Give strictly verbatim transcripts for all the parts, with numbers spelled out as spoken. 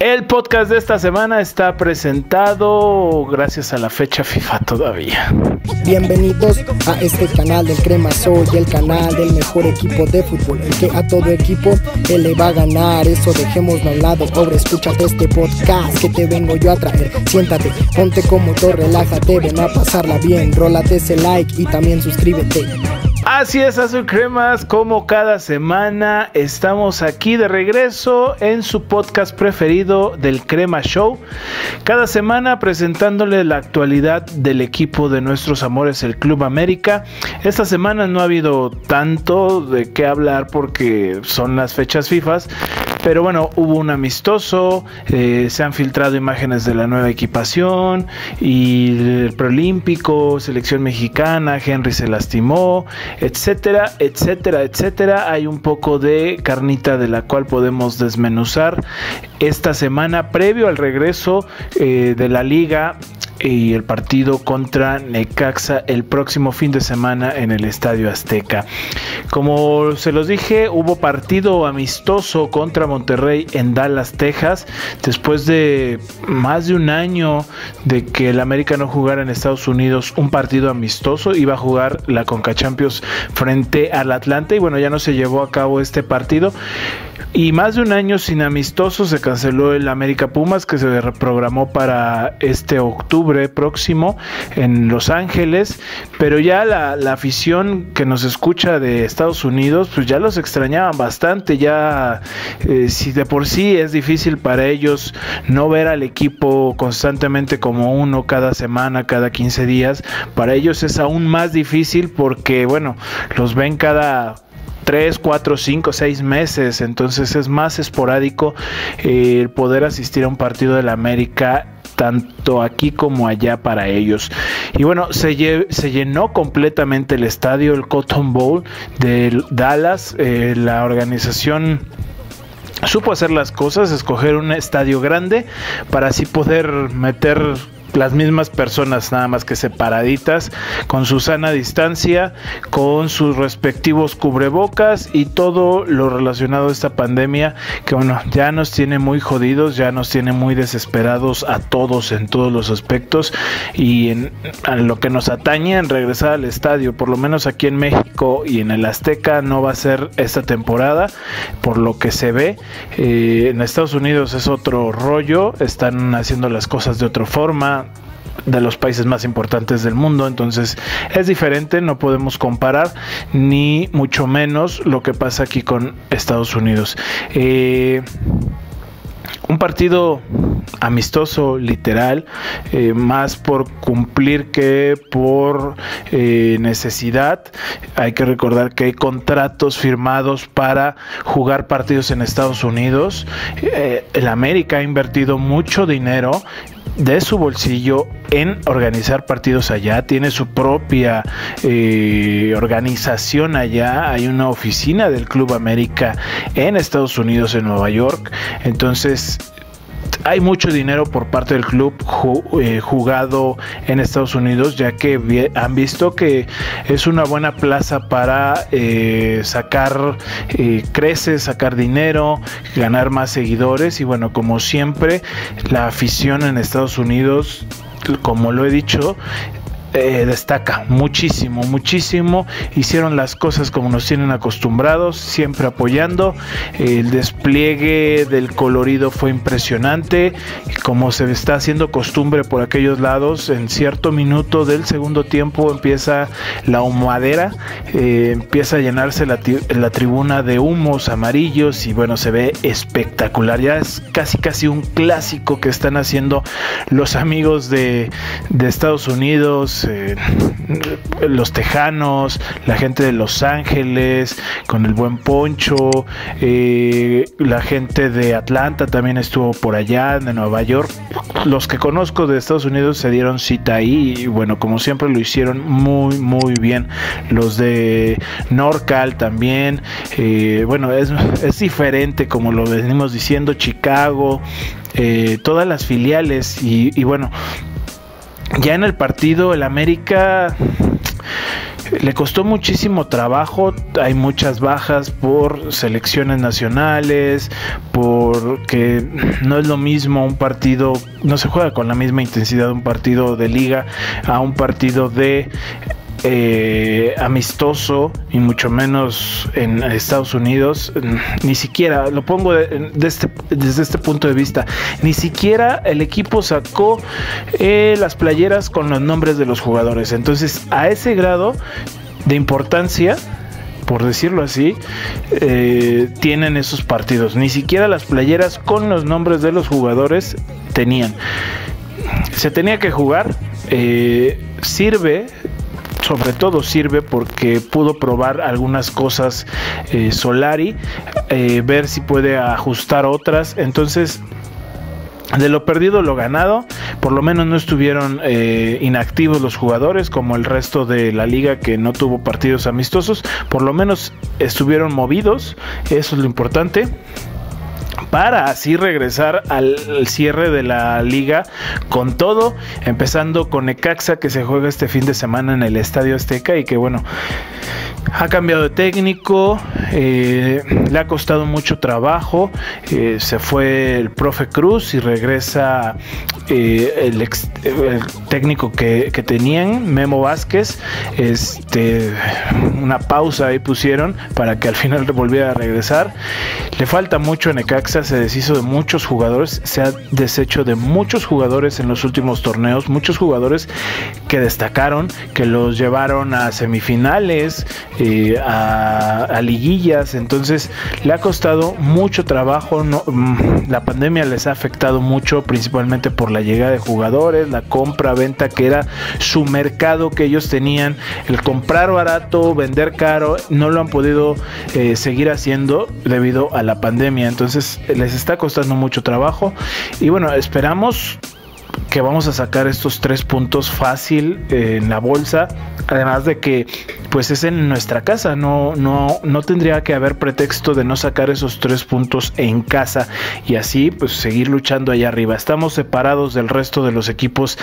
El podcast de esta semana está presentado gracias a la fecha FIFA todavía. Bienvenidos a este canal del Crema Show y el canal del mejor equipo de fútbol, el que a todo equipo él le va a ganar. Eso dejémoslo a un lado, pobre, escúchate este podcast que te vengo yo a traer. Siéntate, ponte cómodo, relájate, ven a pasarla bien, rólate ese like y también suscríbete. Así es, Azulcremas, como cada semana estamos aquí de regreso en su podcast preferido del Crema Show, cada semana presentándole la actualidad del equipo de nuestros amores, el Club América. Esta semana no ha habido tanto de qué hablar porque son las fechas FIFA, pero bueno, hubo un amistoso, eh, se han filtrado imágenes de la nueva equipación y el preolímpico, selección mexicana, Henry se lastimó, etcétera, etcétera, etcétera. Hay un poco de carnita de la cual podemos desmenuzar esta semana previo al regreso eh, de la liga y el partido contra Necaxa el próximo fin de semana en el Estadio Azteca. Como se los dije, hubo partido amistoso contra Monterrey en Dallas, Texas, después de más de un año de que el América no jugara en Estados Unidos un partido amistoso. Iba a jugar la Conca Champions frente al Atlanta y bueno, ya no se llevó a cabo este partido. Y más de un año sin amistosos, se canceló el América Pumas, que se reprogramó para este octubre próximo en Los Ángeles. Pero ya la, la afición que nos escucha de Estados Unidos, pues ya los extrañaban bastante. Ya eh, si de por sí es difícil para ellos no ver al equipo constantemente como uno cada semana, cada quince días, para ellos es aún más difícil porque, bueno, los ven cada tres, cuatro, cinco, seis meses, entonces es más esporádico el eh, poder asistir a un partido de la América tanto aquí como allá para ellos. Y bueno, se, se llenó completamente el estadio, el Cotton Bowl de Dallas. Eh, la organización supo hacer las cosas, escoger un estadio grande para así poder meter las mismas personas, nada más que separaditas, con su sana distancia, con sus respectivos cubrebocas y todo lo relacionado a esta pandemia que bueno, ya nos tiene muy jodidos, ya nos tiene muy desesperados a todos en todos los aspectos. Y en, en lo que nos atañe, en regresar al estadio, por lo menos aquí en México y en el Azteca, no va a ser esta temporada, por lo que se ve. Eh, en Estados Unidos es otro rollo, están haciendo las cosas de otra forma, de los países más importantes del mundo, entonces es diferente, no podemos comparar ni mucho menos lo que pasa aquí con Estados Unidos. Eh, un partido amistoso literal, eh, más por cumplir que por eh, necesidad. Hay que recordar que hay contratos firmados para jugar partidos en Estados Unidos. Eh, el América ha invertido mucho dinero de su bolsillo en organizar partidos allá, tiene su propia eh, organización allá, hay una oficina del Club América en Estados Unidos, en Nueva York, entonces hay mucho dinero por parte del club jugado en Estados Unidos, ya que han visto que es una buena plaza para eh, sacar eh, creces, sacar dinero, ganar más seguidores. Y bueno, como siempre, la afición en Estados Unidos, como lo he dicho, Eh, destaca muchísimo, muchísimo. Hicieron las cosas como nos tienen acostumbrados, siempre apoyando. El despliegue del colorido fue impresionante, como se está haciendo costumbre por aquellos lados. En cierto minuto del segundo tiempo empieza la humadera, eh, empieza a llenarse la, la tribuna de humos amarillos y bueno, se ve espectacular. Ya es casi casi un clásico que están haciendo los amigos de, de Estados Unidos, Eh, los tejanos, la gente de Los Ángeles con el buen Poncho, eh, la gente de Atlanta también estuvo por allá, de Nueva York. Los que conozco de Estados Unidos se dieron cita ahí y bueno, como siempre lo hicieron muy muy bien. Los de NorCal también, eh, bueno, es, es diferente, como lo venimos diciendo, Chicago, eh, todas las filiales y, y bueno, ya en el partido el América Le costó muchísimo trabajo, hay muchas bajas por selecciones nacionales, porque no es lo mismo un partido, no se juega con la misma intensidad un partido de liga a un partido de Eh, amistoso, y mucho menos en Estados Unidos. Ni siquiera, lo pongo de, de este, desde este punto de vista, ni siquiera el equipo sacó eh, las playeras con los nombres de los jugadores. Entonces, a ese grado de importancia, por decirlo así, eh, tienen esos partidos. Ni siquiera las playeras con los nombres de los jugadores tenían. Se tenía que jugar. Eh, sirve... Sobre todo sirve porque pudo probar algunas cosas eh, Solari, eh, ver si puede ajustar otras. Entonces, de lo perdido lo ganado, por lo menos no estuvieron eh, inactivos los jugadores como el resto de la liga que no tuvo partidos amistosos. Por lo menos estuvieron movidos, eso es lo importante, para así regresar al cierre de la liga con todo, empezando con Necaxa, que se juega este fin de semana en el Estadio Azteca y que, bueno, ha cambiado de técnico, eh, le ha costado mucho trabajo, eh, se fue el Profe Cruz y regresa eh, el, ex, el técnico que, que tenían, Memo Vázquez. Este, una pausa ahí pusieron para que al final volviera a regresar. Le falta mucho a Necaxa, se deshizo de muchos jugadores, se ha deshecho de muchos jugadores en los últimos torneos, muchos jugadores que destacaron, que los llevaron a semifinales, Eh, a, a liguillas. Entonces le ha costado mucho trabajo, no, la pandemia les ha afectado mucho, principalmente por la llegada de jugadores, la compra-venta, que era su mercado que ellos tenían, el comprar barato, vender caro. No lo han podido eh, seguir haciendo debido a la pandemia, entonces les está costando mucho trabajo. Y bueno, esperamos que vamos a sacar estos tres puntos fácil eh, en la bolsa, además de que pues es en nuestra casa, no, no, no tendría que haber pretexto de no sacar esos tres puntos en casa, y así pues seguir luchando allá arriba. Estamos separados del resto de los equipos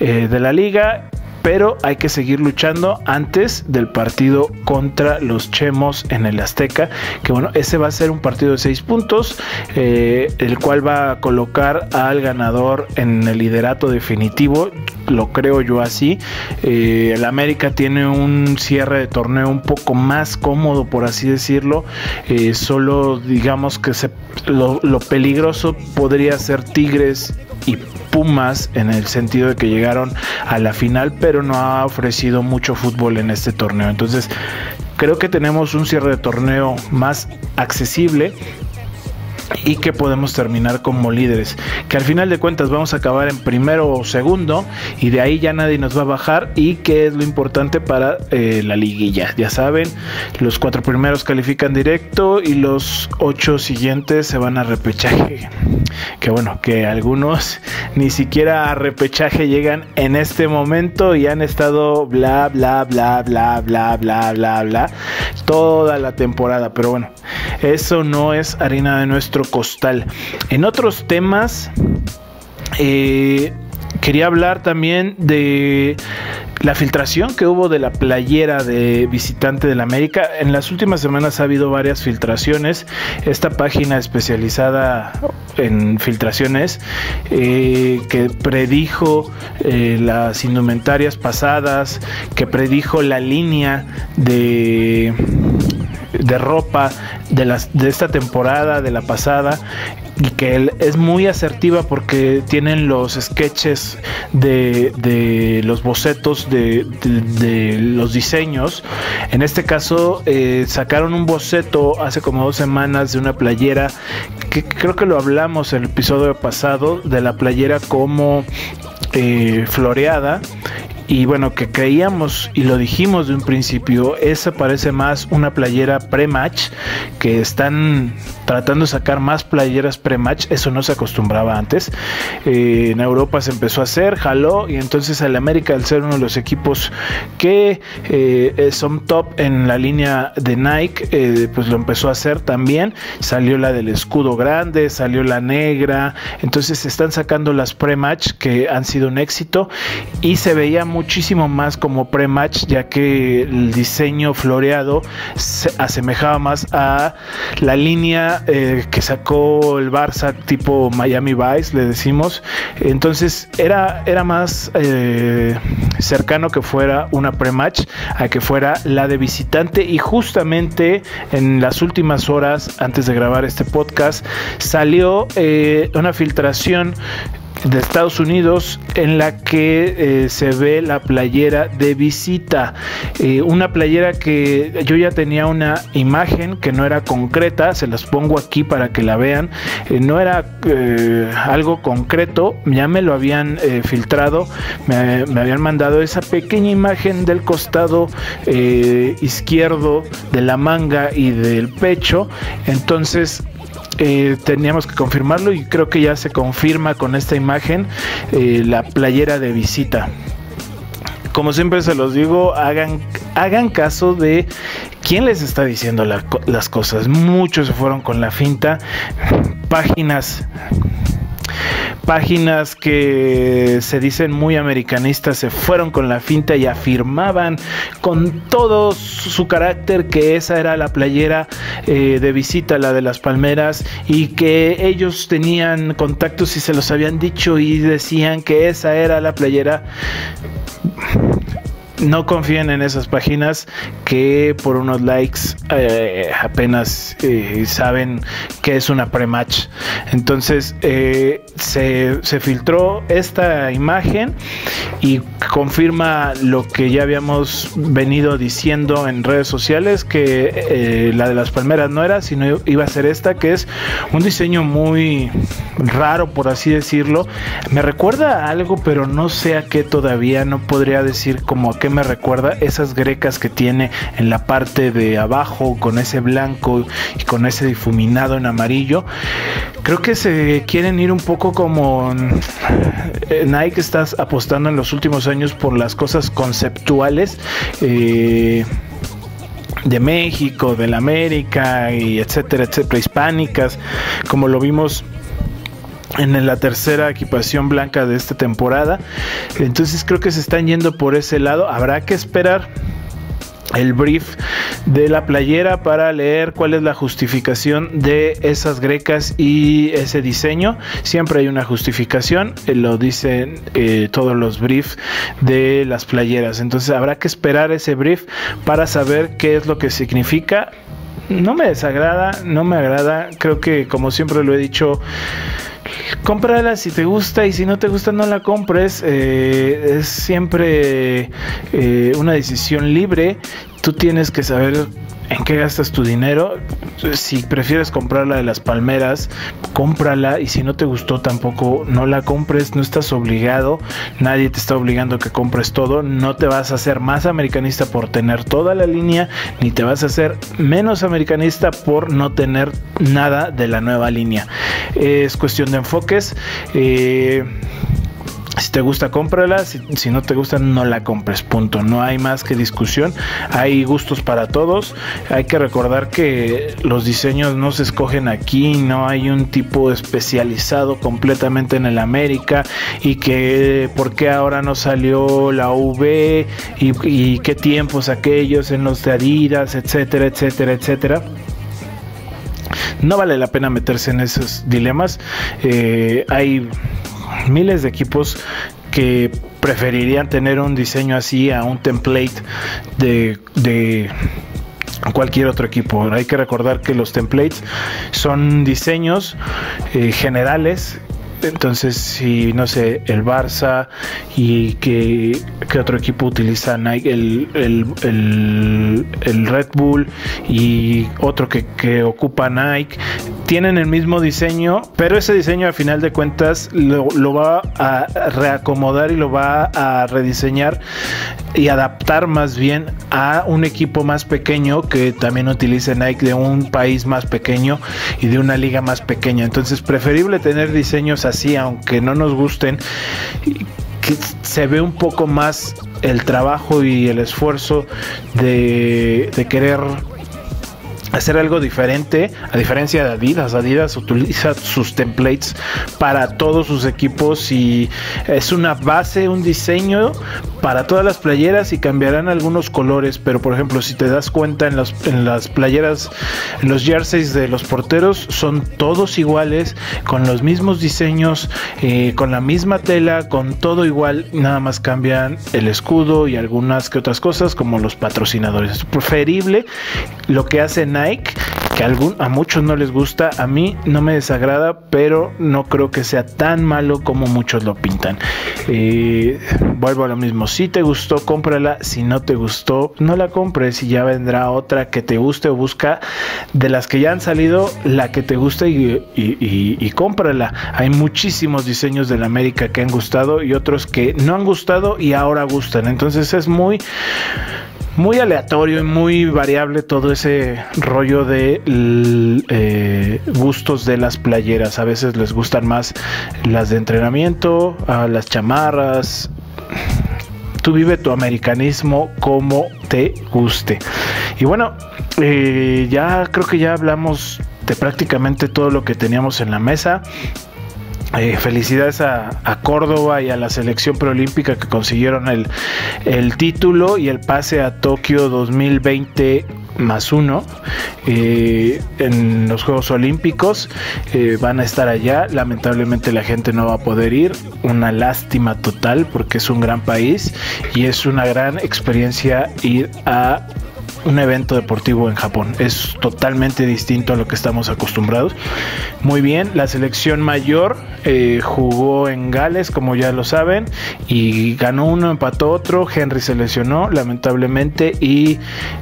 eh, de la liga, pero hay que seguir luchando antes del partido contra los Chemos en el Azteca, que bueno, ese va a ser un partido de seis puntos, eh, el cual va a colocar al ganador en el liderato definitivo, lo creo yo así. Eh, el América tiene un cierre de torneo un poco más cómodo, por así decirlo, eh, solo digamos que se, lo, lo peligroso podría ser Tigres y Pumas, en el sentido de que llegaron a la final, pero no ha ofrecido mucho fútbol en este torneo. Entonces, creo que tenemos un cierre de torneo más accesible y que podemos terminar como líderes, que al final de cuentas vamos a acabar en primero o segundo, y de ahí ya nadie nos va a bajar, y que es lo importante para eh, la liguilla. Ya saben, los cuatro primeros califican directo y los ocho siguientes se van a repechaje, que bueno, que algunos ni siquiera a repechaje llegan en este momento y han estado bla bla bla bla bla bla bla bla toda la temporada, pero bueno, eso no es harina de nuestro costal. En otros temas, eh, quería hablar también de la filtración que hubo de la playera de visitante del América. En las últimas semanas ha habido varias filtraciones. Esta página especializada en filtraciones eh, que predijo eh, las indumentarias pasadas, que predijo la línea de de ropa de, las, de esta temporada, de la pasada, y que es muy asertiva porque tienen los sketches de, de los bocetos de, de, de los diseños. En este caso eh, sacaron un boceto hace como dos semanas de una playera, que creo que lo hablamos en el episodio pasado, de la playera como eh, floreada. Y bueno, que creíamos y lo dijimos de un principio, esa parece más una playera pre-match, que están tratando de sacar más playeras pre-match. Eso no se acostumbraba antes. Eh, en Europa se empezó a hacer, jaló, y entonces el América, al ser uno de los equipos que eh, son top en la línea de Nike, eh, pues lo empezó a hacer también. Salió la del escudo grande, salió la negra, entonces están sacando las pre-match que han sido un éxito, y se veía muy muchísimo más como pre-match, ya que el diseño floreado se asemejaba más a la línea eh, que sacó el Barça tipo Miami Vice, le decimos. Entonces era, era más eh, cercano que fuera una pre-match a que fuera la de visitante. Y justamente en las últimas horas antes de grabar este podcast salió eh, una filtración de Estados Unidos en la que eh, se ve la playera de visita, eh, una playera que yo ya tenía una imagen que no era concreta, se las pongo aquí para que la vean, eh, no era eh, algo concreto, ya me lo habían eh, filtrado, me, me habían mandado esa pequeña imagen del costado eh, izquierdo de la manga y del pecho, entonces Eh, teníamos que confirmarlo y creo que ya se confirma con esta imagen eh, la playera de visita. Como siempre se los digo, hagan, hagan caso de quién les está diciendo la, las cosas. Muchos se fueron con la finta, páginas... Páginas que se dicen muy americanistas se fueron con la finta y afirmaban con todo su carácter que esa era la playera eh, de visita, la de las palmeras, y que ellos tenían contactos y se los habían dicho y decían que esa era la playera. No confíen en esas páginas que por unos likes eh, apenas eh, saben que es una pre-match. Entonces eh, se, se filtró esta imagen y confirma lo que ya habíamos venido diciendo en redes sociales, que eh, la de las palmeras no era, sino iba a ser esta, que es un diseño muy raro, por así decirlo. Me recuerda a algo, pero no sé a qué todavía, no podría decir como a qué me recuerda. Esas grecas que tiene en la parte de abajo con ese blanco y con ese difuminado en amarillo, creo que se quieren ir un poco como Nike está apostando en los últimos años por las cosas conceptuales eh, de México, de la América y etcétera, etcétera, hispánicas, como lo vimos en la tercera equipación blanca de esta temporada. Entonces creo que se están yendo por ese lado. Habrá que esperar el brief de la playera para leer cuál es la justificación de esas grecas y ese diseño. Siempre hay una justificación, lo dicen eh, todos los briefs de las playeras. Entonces habrá que esperar ese brief para saber qué es lo que significa. No me desagrada, no me agrada. Creo que, como siempre lo he dicho, cómprala si te gusta y si no te gusta no la compres. Eh, es siempre eh, una decisión libre. Tú tienes que saber en qué gastas tu dinero. Si prefieres comprar la de las palmeras, cómprala, y si no te gustó tampoco no la compres. No estás obligado, nadie te está obligando a que compres todo. No te vas a hacer más americanista por tener toda la línea, ni te vas a hacer menos americanista por no tener nada de la nueva línea. Es cuestión de enfoques. eh... Si te gusta, cómprala. Si, si no te gusta, no la compres. Punto. No hay más que discusión. Hay gustos para todos. Hay que recordar que los diseños no se escogen aquí. No hay un tipo especializado completamente en el América. Y que por qué ahora no salió la U V. Y, y qué tiempos aquellos en los de Adidas, etcétera, etcétera, etcétera. No vale la pena meterse en esos dilemas. Eh, hay miles de equipos que preferirían tener un diseño así a un template de, de cualquier otro equipo. Hay que recordar que los templates son diseños eh, generales. Entonces, si no sé, el Barça y que, que otro equipo utiliza Nike, el, el, el, el Red Bull y otro que, que ocupa Nike, tienen el mismo diseño, pero ese diseño a final de cuentas lo, lo va a reacomodar y lo va a rediseñar y adaptar más bien a un equipo más pequeño que también utilice Nike, de un país más pequeño y de una liga más pequeña. Entonces, preferible tener diseños así, aunque no nos gusten, que se ve un poco más el trabajo y el esfuerzo de, de querer hacer algo diferente, a diferencia de Adidas. Adidas utiliza sus templates para todos sus equipos y es una base, un diseño para todas las playeras, y cambiarán algunos colores, pero por ejemplo, si te das cuenta en las, en las playeras, en los jerseys de los porteros, son todos iguales, con los mismos diseños, eh, con la misma tela, con todo igual, nada más cambian el escudo y algunas que otras cosas como los patrocinadores. Es preferible lo que hace Nike, que a, algún, a muchos no les gusta, a mí no me desagrada, pero no creo que sea tan malo como muchos lo pintan. Eh, vuelvo a lo mismo, si te gustó, cómprala, si no te gustó, no la compres, y ya vendrá otra que te guste, o busca de las que ya han salido la que te gusta y, y, y, y cómprala. Hay muchísimos diseños de la América que han gustado y otros que no han gustado y ahora gustan, entonces es muy... muy aleatorio y muy variable todo ese rollo de eh, gustos de las playeras. A veces les gustan más las de entrenamiento, a las chamarras. Tú vive tu americanismo como te guste. Y bueno, eh, ya creo que ya hablamos de prácticamente todo lo que teníamos en la mesa. Eh, felicidades a, a Córdoba y a la selección preolímpica que consiguieron el, el título y el pase a Tokio dos mil veinte más uno eh, en los Juegos Olímpicos. Eh, van a estar allá, lamentablemente la gente no va a poder ir, una lástima total porque es un gran país y es una gran experiencia ir a un evento deportivo en Japón. Es totalmente distinto a lo que estamos acostumbrados. Muy bien, la selección mayor eh, jugó en Gales, como ya lo saben, y ganó uno, empató otro. Henry se lesionó, lamentablemente, y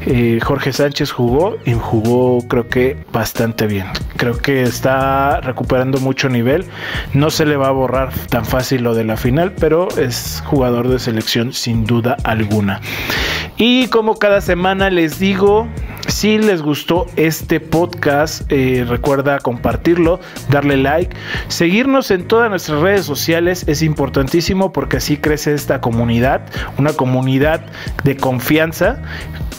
eh, Jorge Sánchez jugó, y jugó creo que bastante bien. Creo que está recuperando mucho nivel. No se le va a borrar tan fácil lo de la final, pero es jugador de selección sin duda alguna. Y como cada semana les digo, si les gustó este podcast, eh, recuerda compartirlo, darle like, seguirnos en todas nuestras redes sociales, es importantísimo porque así crece esta comunidad, una comunidad de confianza,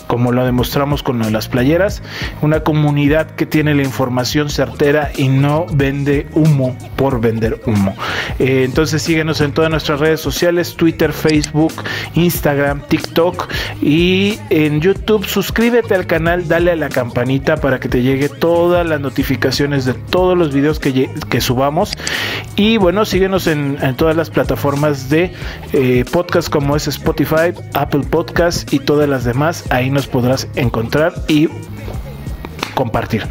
como lo demostramos con las playeras, una comunidad que tiene la información certera y no vende humo por vender humo. Eh, entonces síguenos en todas nuestras redes sociales, Twitter, Facebook, Instagram, TikTok y en YouTube. Suscríbete al canal, dale a la campanita para que te llegue todas las notificaciones de todos los videos que, que subamos. Y bueno, síguenos en, en todas las plataformas de eh, podcast como es Spotify, Apple Podcast y todas las demás. Ahí nos podrás encontrar y compartir.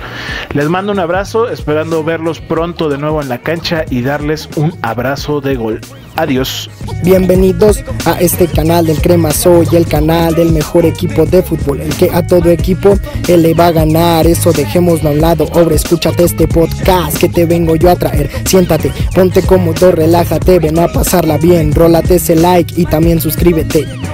Les mando un abrazo, esperando verlos pronto de nuevo en la cancha y darles un abrazo de gol. Adiós. Bienvenidos a este canal del Crema Show, el canal del mejor equipo de fútbol, el que a todo equipo él le va a ganar. Eso dejémoslo a un lado. Ahora escúchate este podcast que te vengo yo a traer. Siéntate, ponte cómodo, relájate, ven a pasarla bien. Rólate ese like y también suscríbete.